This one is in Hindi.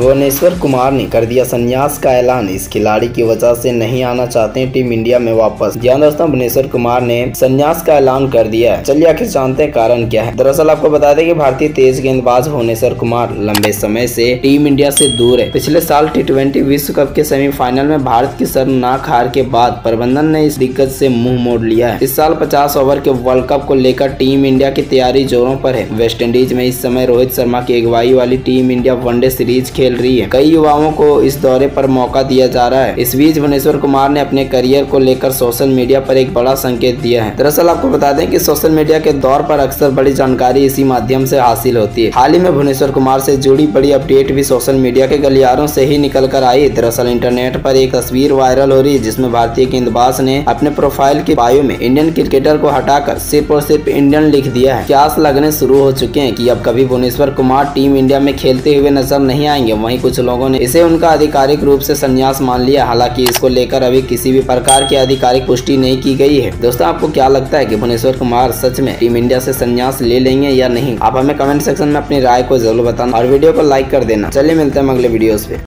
भुवनेश्वर कुमार ने कर दिया संन्यास का ऐलान, इस खिलाड़ी की वजह से नहीं आना चाहते टीम इंडिया में वापस। जी दोस्तों, भुवनेश्वर कुमार ने संन्यास का ऐलान कर दिया है। चलिए आखिर जानते हैं कारण क्या है। दरअसल आपको बता दें कि भारतीय तेज गेंदबाज भुवनेश्वर कुमार लंबे समय से टीम इंडिया से दूर है। पिछले साल T20 विश्व कप के सेमीफाइनल में भारत की शर्मनाक हार के बाद प्रबंधन ने इस दिग्गज से मुंह मोड़ लिया है। इस साल 50 ओवर के वर्ल्ड कप को लेकर टीम इंडिया की तैयारी जोरों पर है। वेस्टइंडीज में इस समय रोहित शर्मा की अगुवाई वाली टीम इंडिया वनडे सीरीज खेल रही है। कई युवाओं को इस दौरे पर मौका दिया जा रहा है। इस बीच भुवनेश्वर कुमार ने अपने करियर को लेकर सोशल मीडिया पर एक बड़ा संकेत दिया है। दरअसल आपको बता दें कि सोशल मीडिया के दौर पर अक्सर बड़ी जानकारी इसी माध्यम से हासिल होती है। हाल ही में भुवनेश्वर कुमार से जुड़ी बड़ी अपडेट भी सोशल मीडिया के गलियारों से ही निकल कर आई। दरअसल इंटरनेट पर एक तस्वीर वायरल हो रही है जिसमें भारतीय गेंदबाज ने अपने प्रोफाइल के बायो में इंडियन क्रिकेटर को हटाकर सिर्फ और सिर्फ इंडियन लिख दिया है। क्यास लगने शुरू हो चुके हैं कि अब कभी भुवनेश्वर कुमार टीम इंडिया में खेलते हुए नजर नहीं आएंगे। वहीं कुछ लोगों ने इसे उनका आधिकारिक रूप से संन्यास मान लिया। हालांकि इसको लेकर अभी किसी भी प्रकार की आधिकारिक पुष्टि नहीं की गई है। दोस्तों, आपको क्या लगता है कि भुवनेश्वर कुमार सच में टीम इंडिया से संन्यास ले लेंगे या नहीं? आप हमें कमेंट सेक्शन में अपनी राय को जरूर बताना और वीडियो को लाइक कर देना। चलिए मिलते हैं अगले वीडियोस पे।